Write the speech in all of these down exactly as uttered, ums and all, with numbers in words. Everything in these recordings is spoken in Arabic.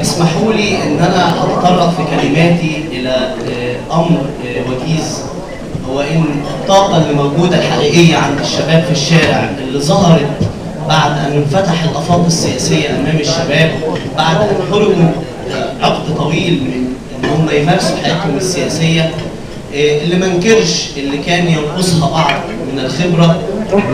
اسمحوا لي ان انا اتطرق في كلماتي الى امر وجيز، هو ان الطاقه اللي موجوده الحقيقيه عند الشباب في الشارع اللي ظهرت بعد ان انفتح الافاق السياسيه امام الشباب، بعد ان حرموا عقد طويل من ان هم يمارسوا حياتهم السياسيه، اللي ما انكرش اللي كان ينقصها بعض من الخبره،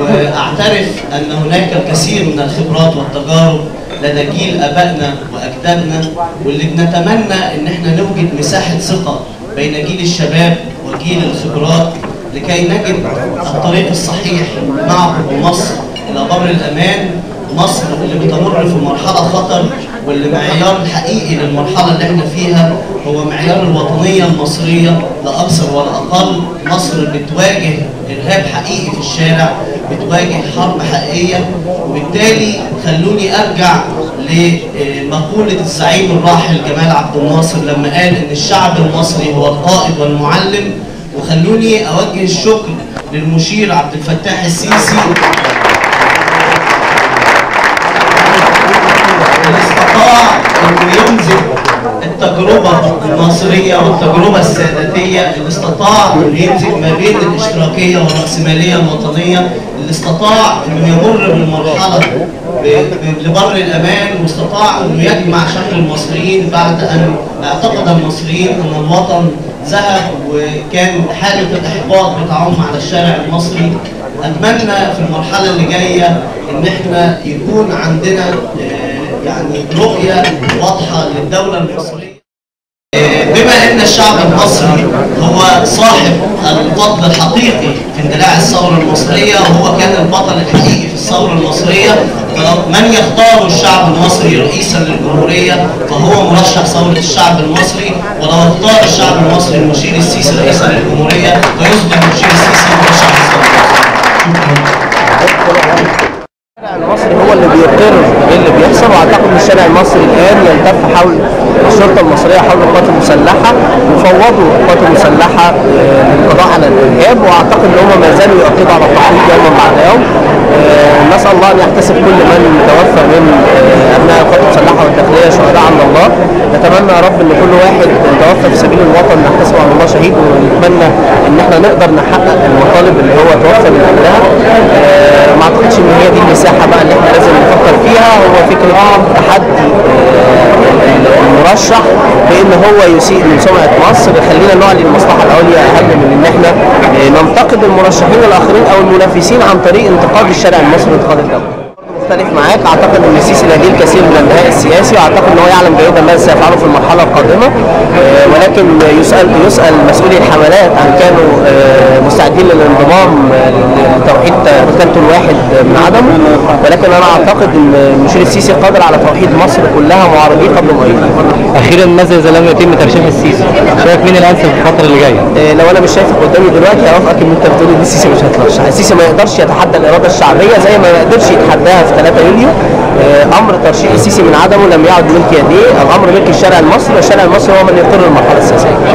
واعترف ان هناك الكثير من الخبرات والتجارب لدى جيل ابائنا واجدادنا، واللي بنتمنى ان احنا نوجد مساحه ثقه بين جيل الشباب وجيل الخبرات لكي نجد الطريق الصحيح معبر مصر الى بر الامان، مصر اللي بتمر في مرحله خطر، واللي معيار الحقيقي للمرحله اللي احنا فيها هو معيار الوطنيه المصريه لا اكثر ولا اقل. مصر بتواجه ارهاب حقيقي في الشارع، بتواجه حرب حقيقيه، وبالتالي خلوني ارجع لمقوله الزعيم الراحل جمال عبد الناصر لما قال ان الشعب المصري هو القائد والمعلم، وخلوني اوجه الشكر للمشير عبد الفتاح السيسي ينزل التجربة المصرية والتجربة الساداتية، اللي استطاع انه ينزل ما بين الاشتراكية والرأسمالية الوطنية، اللي استطاع انه يمر بالمرحلة لبر الأمان، واستطاع انه يجمع شمل المصريين بعد ان اعتقد المصريين ان الوطن ذهب وكان حالة الإحباط بتاعهم على الشارع المصري. أتمنى في المرحلة اللي جاية إن احنا يكون عندنا يعني رؤية واضحة للدولة المصرية. بما ان الشعب المصري هو صاحب البطل الحقيقي في اندلاع الثورة المصرية، هو كان البطل الحقيقي في الثورة المصرية، فمن يختار الشعب المصري رئيسا للجمهورية فهو مرشح ثورة الشعب المصري، ولو اختار الشعب المصري المشير السيسي رئيسا للجمهورية فيصبح المشير السيسي مرشح الثورة. الشارع المصري هو اللي بيقر اللي بيحصل، واعتقد ان الشارع المصري الان يلتف حول الشرطه المصريه، حول القوات المسلحه، وفوضوا القوات المسلحه للقضاء على الارهاب، واعتقد ان هم ما زالوا يؤكدوا على التعقيد يوما بعد يوم. نسال الله ان يحتسب كل من توفى من ابناء القوات المسلحه والداخليه شهداء عند الله. نتمنى يا رب ان كل واحد توفى في سبيل الوطن نحتسبه عند الله شهيد، ونتمنى ان احنا نقدر نحقق المطالب اللي هو توفى من اجلها. ما اعتقدش ان هي دي المساحه بقى اللي احنا لازم نفكر فيها، هو فكره تحدي المرشح بان هو يسيء من سمعه مصر. خلينا نعلي المصلحه العليا اهم من ان احنا ننتقد المرشحين الاخرين او المنافسين عن طريق انتقاد الشارع المصري وانتقاد الدوله. مختلف معاك، اعتقد ان السيسي لديه الكثير من الانتهاء السياسي، واعتقد ان هو يعلم جيدا ما سيفعله في المرحله القادمه، أه ولكن يسال يسال مسؤولي الحملات ان كانوا أه مستعدين للانضمام لتوحيد مكانته الواحد من عدمه، ولكن انا اعتقد ان المشير السيسي قادر على توحيد مصر كلها معارضيه قبل مؤيدين. اخيرا ماذا اذا لم يتم ترشيح السيسي؟ شايف مين الانسب في الفتره اللي جايه؟ أه لو انا مش شايفك قدامي دلوقتي هوافقك ان انت بتقول ان السيسي مش هيترشح، السيسي ما يقدرش يتحدى الاراده الشعبيه زي ما يقدرش يتحداها في ثلاثة يوليو. امر ترشيح السيسي من عدمه لم يعد ملك يديه، الامر ملك الشارع المصري، والشارع المصري هو من يقر المرحله السياسيه.